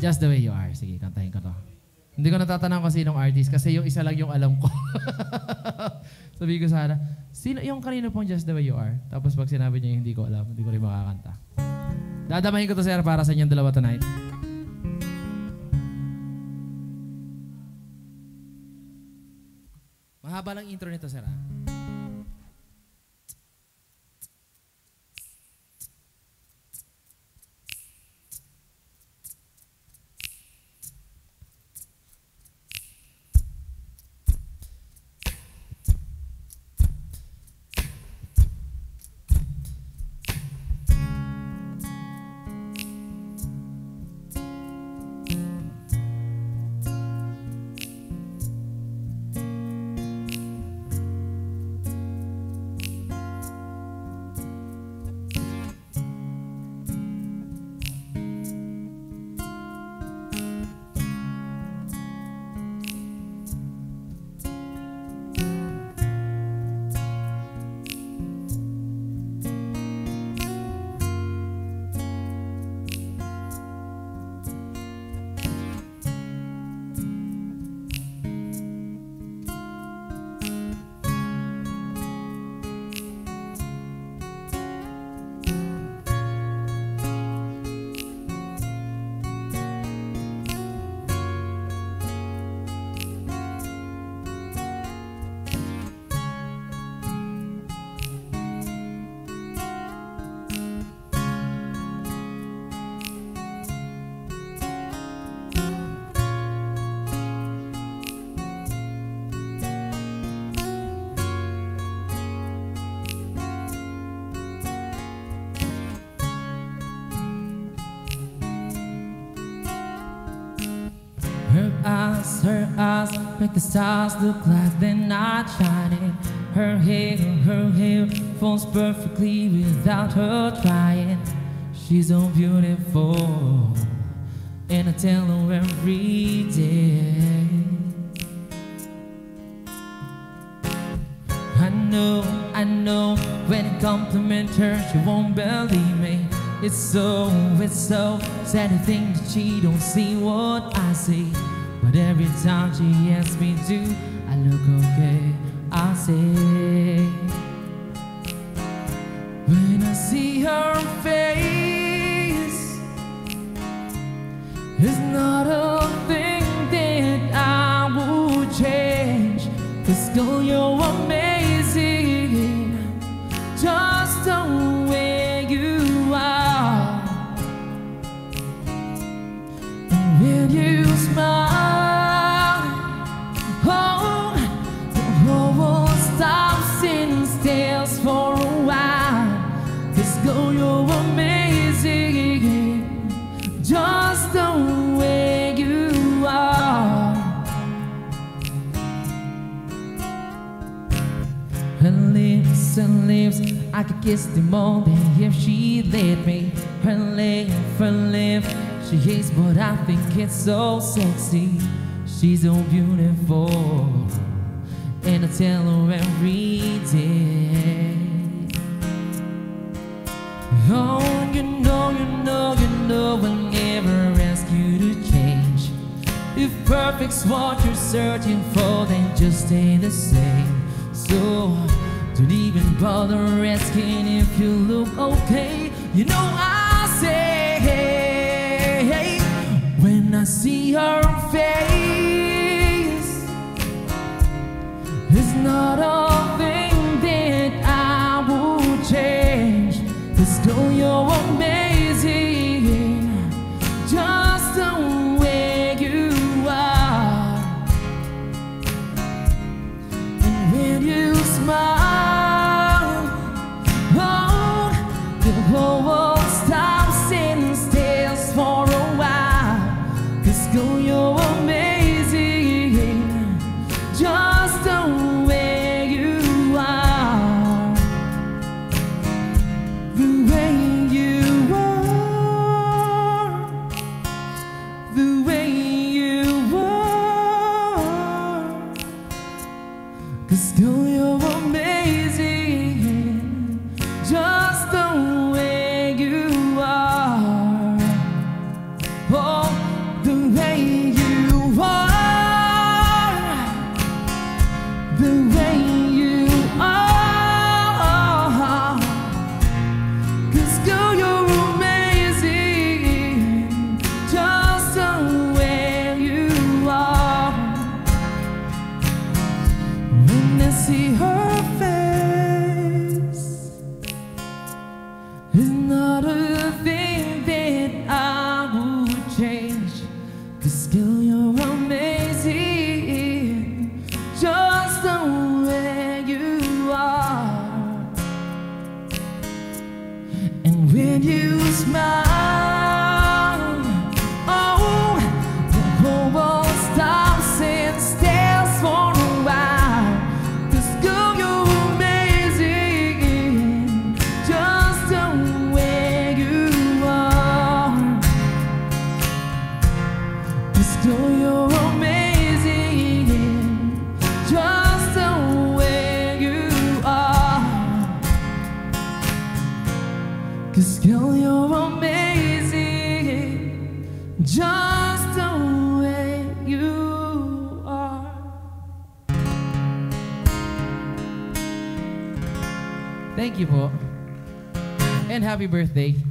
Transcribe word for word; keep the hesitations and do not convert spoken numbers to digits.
Just the way you are. Sige, kantahin ko to. Hindi ko natatanong kung sinong artist kasi yung isa lang yung alam ko. Sabi ko sana, sino, yung kanino pong Just the Way You Are? Tapos pag sinabi niya yung hindi ko alam, hindi ko rin makakanta. Dadamahin ko to, sir, para sa inyong dalawa tonight. Mahaba lang intro nito, sir, ha? Her eyes make the stars look like they're not shining. Her hair, her hair falls perfectly without her trying. She's so beautiful, and I tell her every day. I know, I know, when I compliment her, she won't believe me. It's so, it's so sad to think that she don't see what I see. But every time she asks me to, I look okay, I say. When I see her face, it's not a thing that I would change. 'Cause girl, you're amazing, just the way you are. And when you smile, and lips, I could kiss them all day if she let me. Her lip, her lip, she hates but I think it's so sexy. She's so beautiful, and I tell her every day. Oh, you know, you know, you know I'll never ask you to change. If perfect's what you're searching for, then just stay the same. So don't even bother asking if you look okay. You know I say, when I see her face, it's not a thing that I would change. This girl, you're amazing, just the way you are. And when you smile, go, you're Thank you po. And happy birthday.